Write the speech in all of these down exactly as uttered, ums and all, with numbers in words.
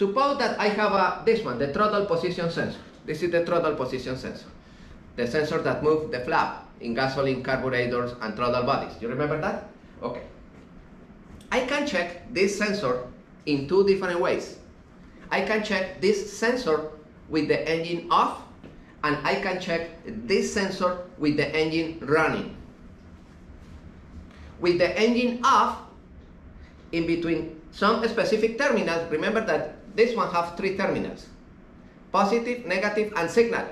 Suppose that I have a, this one, the throttle position sensor. This is the throttle position sensor, the sensor that moves the flap in gasoline carburetors and throttle bodies. You remember that? Okay. I can check this sensor in two different ways. I can check this sensor with the engine off, and I can check this sensor with the engine running. With the engine off, in between some specific terminals, remember that this one has three terminals: positive, negative, and signal.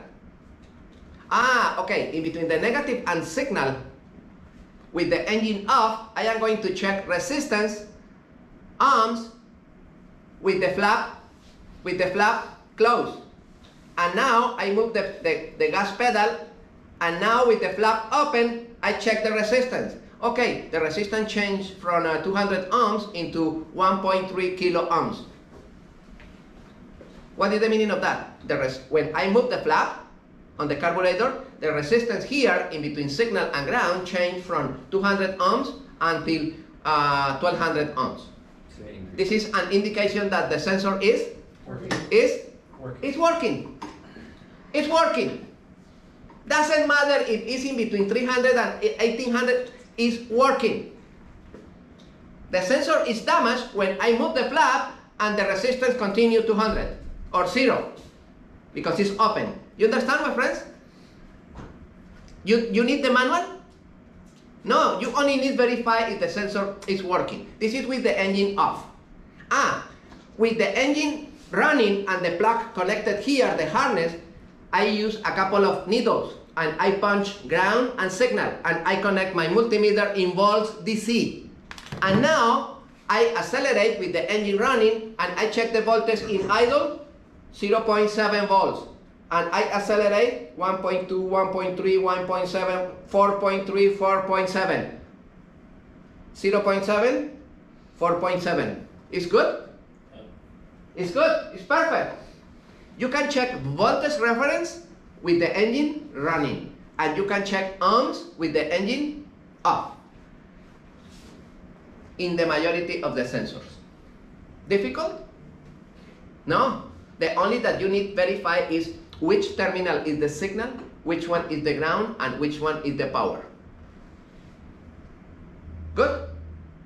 Ah, okay, in between the negative and signal, with the engine off, I am going to check resistance, arms, with the flap, with the flap closed. And now I move the, the, the gas pedal, and now with the flap open, I check the resistance. Okay, the resistance changed from uh, two hundred ohms into one point three kilo ohms. What is the meaning of that? The res when I move the flap on the carburetor, the resistance here in between signal and ground changed from two hundred ohms until uh, twelve hundred ohms. This is an indication that the sensor is working. Is working. It's working. It's working. Doesn't matter if it's in between three hundred and eighteen hundred. It's working. The sensor is damaged when I move the flap and the resistance continues two hundred or zero because it's open. You understand, my friends? You, you need the manual? No, you only need to verify if the sensor is working. This is with the engine off. Ah, with the engine running and the plug connected here, the harness, I use a couple of needles and I punch ground and signal and I connect my multimeter in volts D C. And now I accelerate with the engine running and I check the voltage in idle, zero point seven volts. And I accelerate one point two, one point three, one point seven, four point three, four point seven. zero point seven, four point seven. It's good? It's good. It's perfect. You can check voltage reference with the engine running. And you can check ohms with the engine off. In the majority of the sensors. Difficult? No. The only that you need to verify is which terminal is the signal, which one is the ground, and which one is the power. Good?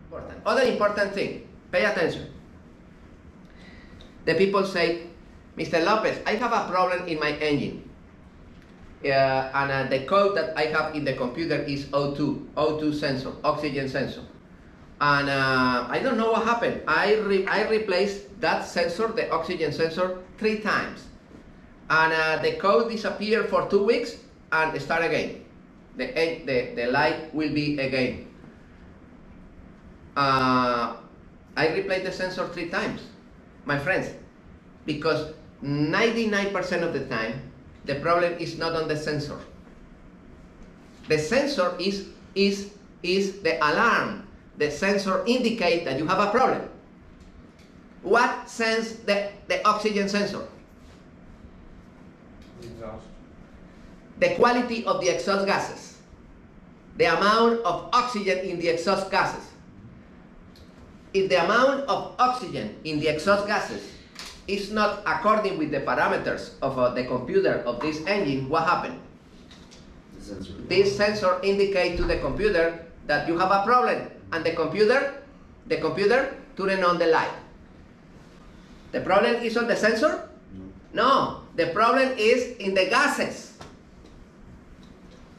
Important. Other important thing, pay attention. The people say, Mister Lopez, I have a problem in my engine. Uh, and uh, the code that I have in the computer is O two, O two sensor, oxygen sensor. And uh, I don't know what happened. I, re I replaced that sensor, the oxygen sensor, three times. And uh, the code disappeared for two weeks and start again. The, the, the light will be again. Uh, I replaced the sensor three times, my friends, because ninety-nine percent of the time, the problem is not on the sensor. The sensor is, is, is the alarm. The sensor indicates that you have a problem. What sends the, the oxygen sensor? Exhaust. The quality of the exhaust gases. The amount of oxygen in the exhaust gases. If the amount of oxygen in the exhaust gases is not according with the parameters of uh, the computer of this engine, what happened? The sensor. This sensor indicates to the computer that you have a problem. And the computer, the computer turn on the light. The problem is on the sensor? No. The problem is in the gases.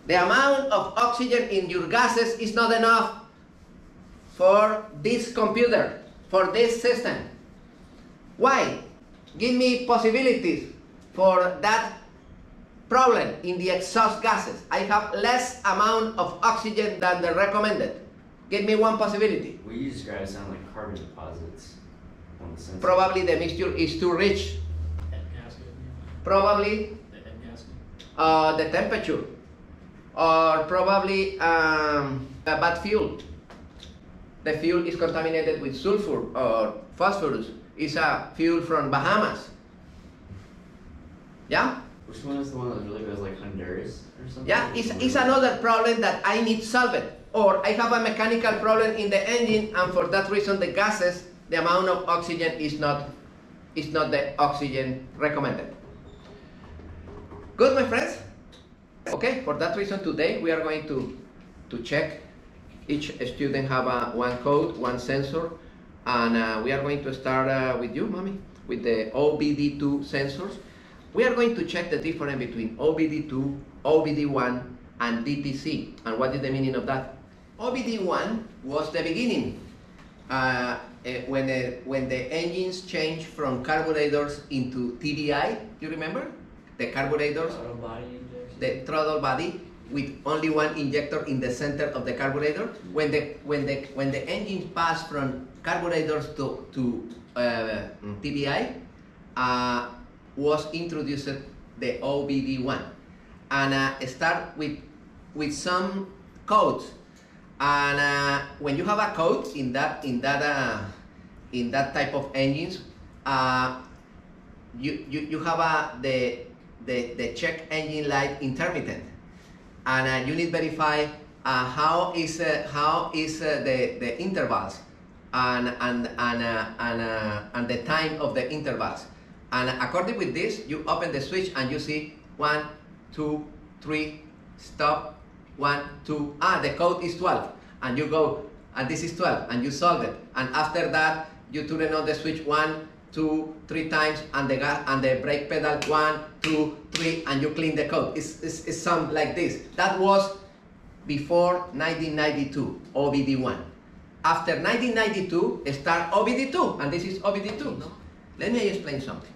The amount of oxygen in your gases is not enough for this computer, for this system. Why? Give me possibilities for that problem in the exhaust gases. I have less amount of oxygen than the recommended. Give me one possibility. What you describe sound like carbon deposits on the sensor. Probably the mixture is too rich. Head gasket. Probably the, head gasket. Uh, the temperature, or probably um, a bad fuel. The fuel is contaminated with sulfur or phosphorus. It's a fuel from Bahamas. Yeah? Which one is the one that really goes like Honduras or something? Yeah, it's, it's another problem that I need solved. Or I have a mechanical problem in the engine, and for that reason the gases, the amount of oxygen is not is not the oxygen recommended. Good, my friends. Okay, for that reason today we are going to to check each student have a, one code, one sensor, and uh, we are going to start uh, with you, mommy, with the O B D two sensors. We are going to check the difference between O B D two, O B D one, and D T C, and what is the meaning of that. O B D one was the beginning, uh, when, uh, when the engines changed from carburetors into T D I, you remember? The carburetors, the throttle body, with only one injector in the center of the carburetor. When the when the when the engine passed from carburetors to to uh, T D I, uh, was introduced the O B D one, and uh, start with with some codes. And uh, when you have a code in that in that uh, in that type of engines, uh, you you you have a the the the check engine light intermittent. And uh, you need verify uh, how is uh, how is uh, the the intervals and and and uh, and, uh, and the time of the intervals. And according with this, you open the switch and you see one, two, three, stop, one, two. Ah, the code is twelve, and you go, and this is twelve, and you solve it. And after that, you turn on the switch one, two, three times, and the gas and the brake pedal one, two, three, and you clean the code. It's, it's, it's something like this. That was before nineteen ninety-two, O B D one. After nineteen ninety-two, start O B D two, and this is O B D two. No? Let me explain something.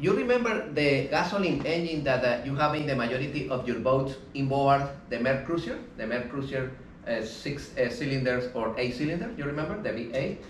You remember the gasoline engine that uh, you have in the majority of your boats inboard, the Mercruiser, the Mercruiser uh, six uh, cylinders or eight cylinder. You remember the V eight.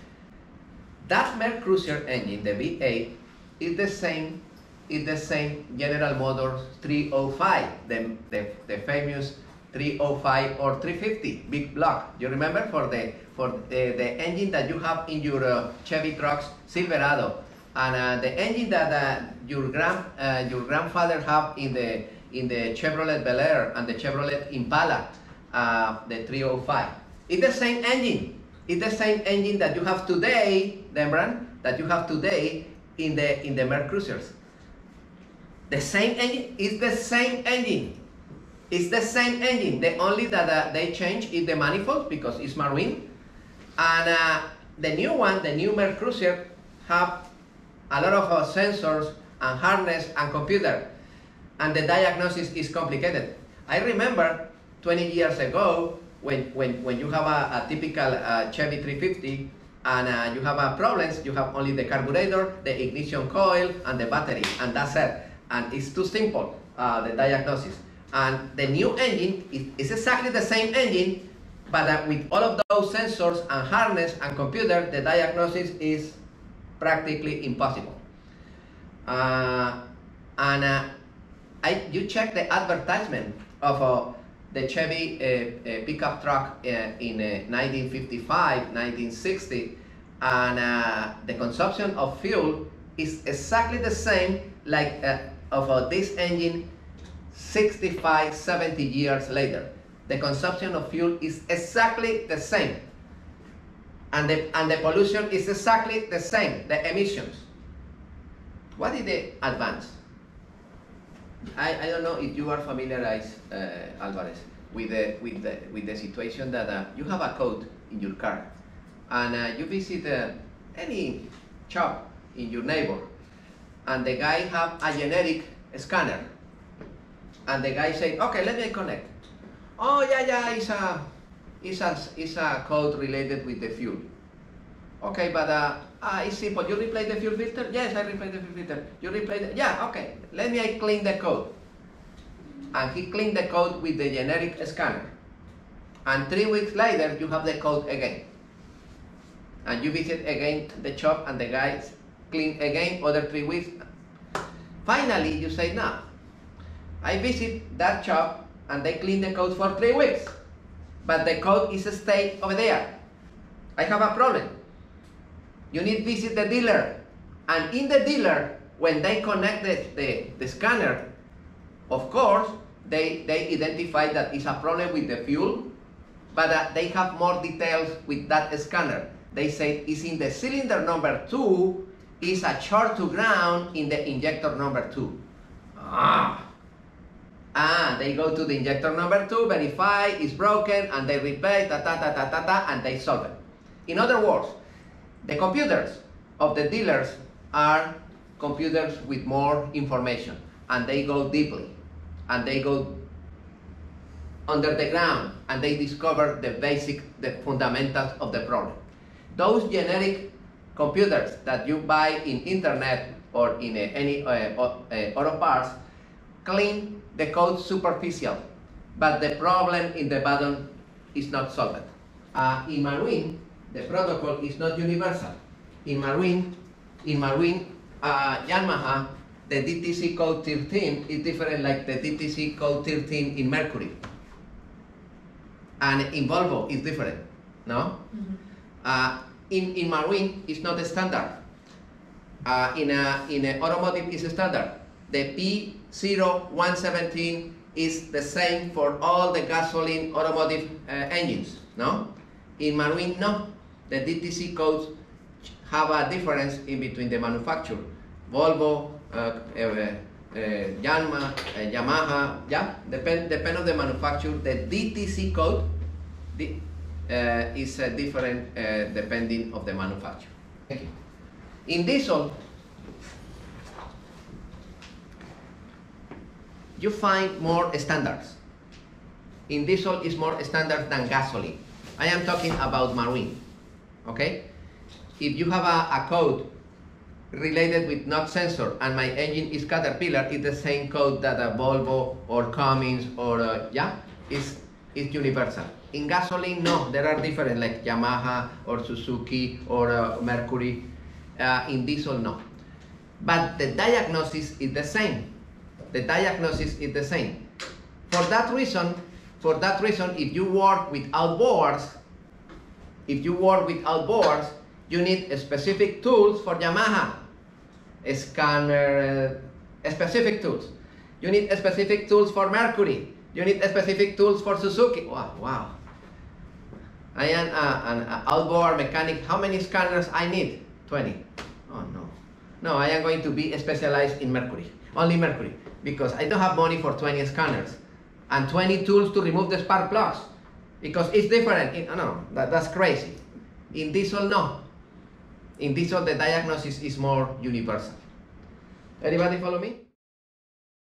That Mercruiser engine, the V eight, is the same, is the same General Motors three oh five, the, the, the famous three oh five or three fifty, big block. You remember for the for the, the engine that you have in your uh, Chevy trucks, Silverado, and uh, the engine that uh, your grand uh, your grandfather have in the in the Chevrolet Bel Air and the Chevrolet Impala, uh, the three oh five. It's the same engine. It's the same engine that you have today, Dembran, that you have today in the in the Mercruisers. The same engine is the same engine. It's the same engine. The only that uh, they change is the manifold because it's marine. And uh, the new one, the new Mercruiser, have a lot of uh, sensors and harness and computer, and the diagnosis is complicated. I remember twenty years ago. When, when, when you have a, a typical uh, Chevy three fifty and uh, you have a problems, you have only the carburetor, the ignition coil, and the battery, and that's it. And it's too simple, uh, the diagnosis. And the new engine is, is exactly the same engine, but uh, with all of those sensors and harness and computer, the diagnosis is practically impossible. Uh, and uh, I, you check the advertisement of a the Chevy uh, uh, pickup truck uh, in uh, nineteen fifty-five, nineteen sixty, and uh, the consumption of fuel is exactly the same like uh, of uh, this engine sixty-five, seventy years later. The consumption of fuel is exactly the same, and the, and the pollution is exactly the same, the emissions. What is the advance? I, I don't know if you are familiarized, uh, Alvarez, with the, with, the, with the situation that uh, you have a code in your car, and uh, you visit uh, any shop in your neighbor, and the guy have a generic scanner, and the guy say, okay, let me connect. Oh, yeah, yeah, it's a, it's a, it's a code related with the fuel. Okay, but uh, uh, it's simple. You replace the fuel filter? Yes, I replace the fuel filter. You replace the... Yeah, okay. Let me I clean the code. And he cleaned the code with the generic scanner. And three weeks later, you have the code again. And you visit again the shop, and the guys clean again other three weeks. Finally, you say, no. I visit that shop, and they clean the code for three weeks. But the code is stay over there. I have a problem. You need to visit the dealer, and in the dealer, when they connect the, the, the scanner, of course, they, they identify that it's a problem with the fuel, but uh, they have more details with that scanner. They say it's in the cylinder number two, is a short to ground in the injector number two. Ah. Ah, they go to the injector number two, verify it's broken, and they repair, ta ta ta ta ta ta, and they solve it. In other words, the computers of the dealers are computers with more information, and they go deeply, and they go under the ground, and they discover the basic, the fundamentals of the problem. Those generic computers that you buy in internet or in uh, any uh, uh, auto parts clean the code superficial, but the problem in the bottom is not solved. Uh, in Marine, the protocol is not universal. In Marine, in Marine uh, Yamaha, the D T C code thirteen is different like the D T C code thirteen in Mercury. And in Volvo, it's different, no? Mm-hmm. uh, in, in Marine, it's not a standard. Uh, in a, in a automotive, it's a standard. The P zero one seventeen is the same for all the gasoline automotive uh, engines, no? In Marine, no. The D T C codes have a difference in between the manufacturer. Volvo, uh, uh, uh, Yamaha, uh, Yamaha, yeah, depend, depend on the manufacturer. The D T C code the, uh, is uh, different uh, depending on the manufacturer. Thank you. In diesel, you find more standards. In diesel is more standard than gasoline. I am talking about Marine, okay? If you have a, a code related with not sensor and my engine is Caterpillar, it's the same code that a Volvo or Cummins or, uh, yeah, it's, it's universal. In gasoline, no, there are different like Yamaha or Suzuki or uh, Mercury. Uh, in diesel, no. But the diagnosis is the same. The diagnosis is the same. For that reason, for that reason, if you work without boards, if you work without boards, you need specific tools for Yamaha, a scanner, uh, specific tools. You need specific tools for Mercury. You need specific tools for Suzuki. Wow, wow. I am a, an outboard mechanic. How many scanners I need? twenty. Oh no. No, I am going to be specialized in Mercury. Only Mercury. Because I don't have money for twenty scanners and twenty tools to remove the spark plugs because it's different. It, no, that, that's crazy. In diesel, no. In diesel, the diagnosis is more universal. Everybody follow me?